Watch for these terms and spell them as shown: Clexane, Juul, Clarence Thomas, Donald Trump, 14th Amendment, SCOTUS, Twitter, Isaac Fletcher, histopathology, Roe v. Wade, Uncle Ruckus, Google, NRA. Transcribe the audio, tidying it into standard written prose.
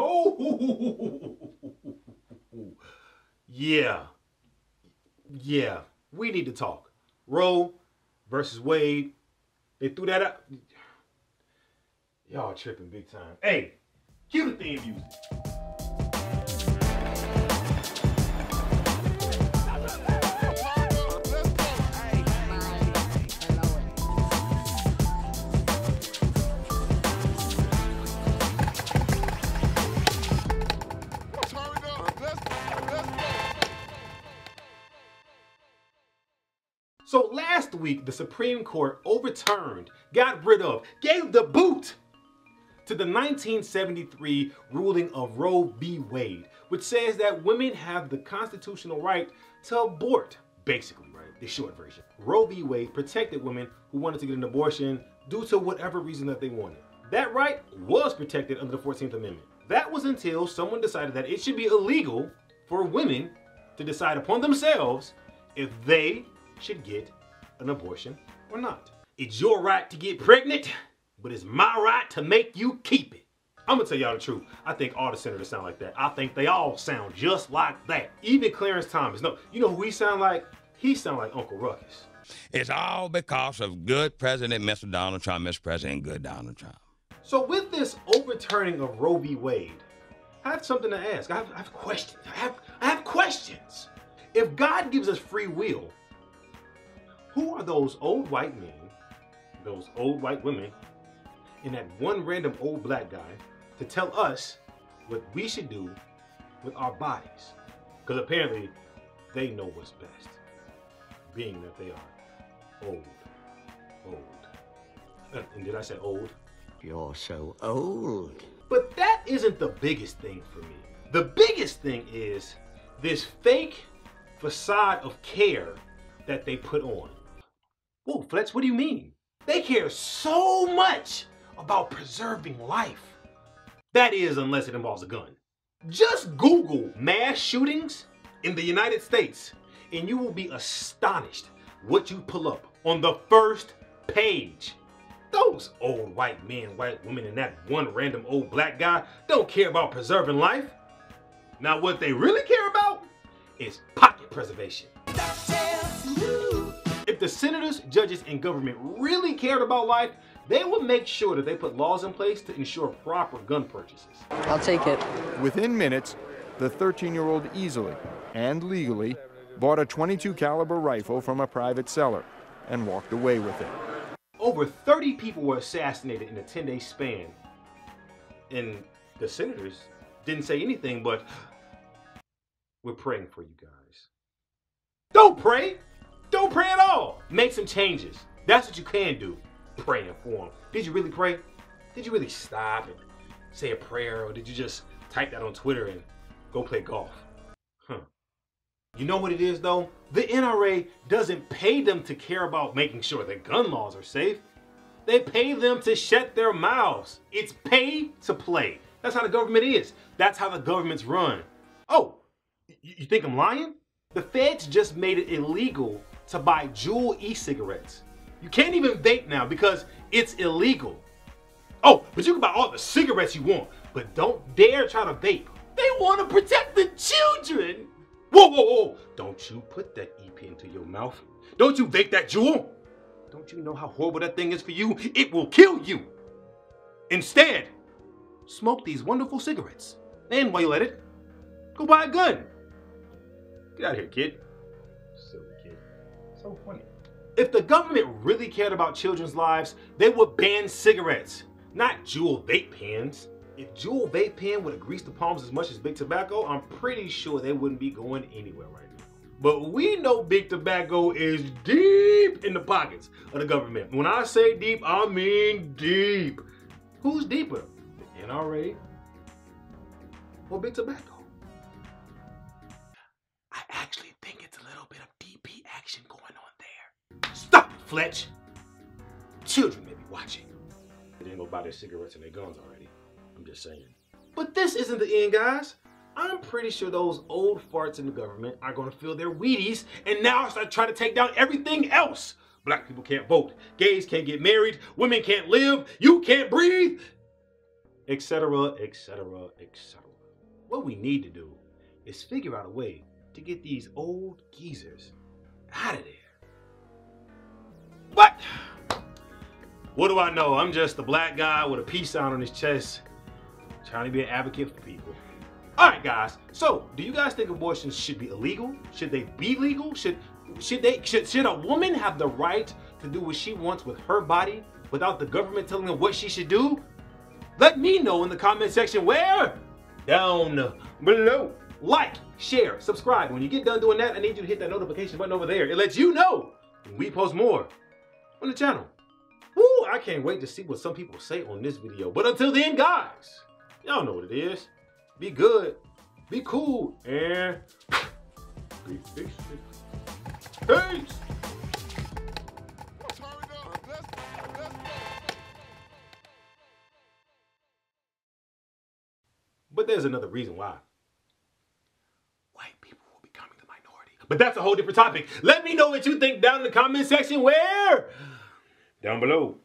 Oh, yeah. Yeah, we need to talk. Roe versus Wade. They threw that out. Y'all tripping big time. Hey, cue the theme music. So last week, the Supreme Court overturned, got rid of, gave the boot to the 1973 ruling of Roe v. Wade, which says that women have the constitutional right to abort, basically, right? The short version. Roe v. Wade protected women who wanted to get an abortion due to whatever reason that they wanted. That right was protected under the 14th Amendment. That was until someone decided that it should be illegal for women to decide upon themselves if they should get an abortion or not. It's your right to get pregnant, but it's my right to make you keep it. I'm gonna tell y'all the truth. I think all the senators sound like that. I think they all sound just like that. Even Clarence Thomas. No, you know who he sound like? He sound like Uncle Ruckus. It's all because of good President Mr. Donald Trump, Mr. President, good Donald Trump. So with this overturning of Roe v. Wade, I have something to ask. I have questions. I have questions. If God gives us free will, who are those old white men, those old white women, and that one random old black guy to tell us what we should do with our bodies? Because apparently they know what's best, being that they are old. And did I say old? You're so old. But that isn't the biggest thing for me. The biggest thing is this fake facade of care that they put on. Whoa, Fletch, what do you mean? They care so much about preserving life. That is, unless it involves a gun. Just Google mass shootings in the United States and you will be astonished what you pull up on the first page. Those old white men, white women, and that one random old black guy don't care about preserving life. Now what they really care about is pocket preservation. If the senators, judges, and government really cared about life, they would make sure that they put laws in place to ensure proper gun purchases. I'll take it. Within minutes, the 13-year-old easily and legally bought a .22 caliber rifle from a private seller and walked away with it. Over 30 people were assassinated in a 10-day span, and the senators didn't say anything but, "We're praying for you guys." Don't pray! Don't pray at all. Make some changes. That's what you can do. Praying for them. Did you really pray? Did you really stop and say a prayer? Or did you just type that on Twitter and go play golf? Huh. You know what it is though? The NRA doesn't pay them to care about making sure that gun laws are safe. They pay them to shut their mouths. It's pay to play. That's how the government is. That's how the government's run. Oh, you think I'm lying? The feds just made it illegal to buy Juul e-cigarettes. You can't even vape now because it's illegal. Oh, but you can buy all the cigarettes you want, but don't dare try to vape. They want to protect the children. Whoa, whoa, whoa. Don't you put that e-pen to your mouth. Don't you vape that Juul. Don't you know how horrible that thing is for you? It will kill you. Instead, smoke these wonderful cigarettes. And while you're at it, go buy a gun. Get out of here, kid. Silly kid. So funny. If the government really cared about children's lives, they would ban cigarettes, not Juul vape pens. If Juul vape pen would have greased the palms as much as big tobacco, I'm pretty sure they wouldn't be going anywhere right now. But we know big tobacco is deep in the pockets of the government. When I say deep, I mean deep. Who's deeper, the NRA or big tobacco? Going on there. Stop it, Fletch. Children may be watching. They didn't go buy their cigarettes and their guns already. I'm just saying. But this isn't the end, guys. I'm pretty sure those old farts in the government are going to fill their Wheaties and now start trying to take down everything else. Black people can't vote. Gays can't get married. Women can't live. You can't breathe. etc., etc., etc. What we need to do is figure out a way to get these old geezers out of there. But what do I know? I'm just a black guy with a peace sign on his chest, trying to be an advocate for people. All right, guys. So, do you guys think abortions should be illegal? Should they be legal? Should a woman have the right to do what she wants with her body without the government telling her what she should do? Let me know in the comment section where? Down below. Like, share, subscribe. When you get done doing that, I need you to hit that notification button over there. It lets you know when we post more on the channel. Woo, I can't wait to see what some people say on this video. But until then, guys, y'all know what it is. Be good, be cool, and peace. But there's another reason why. White people will be becoming the minority. But that's a whole different topic. Let me know what you think down in the comment section where? Down below.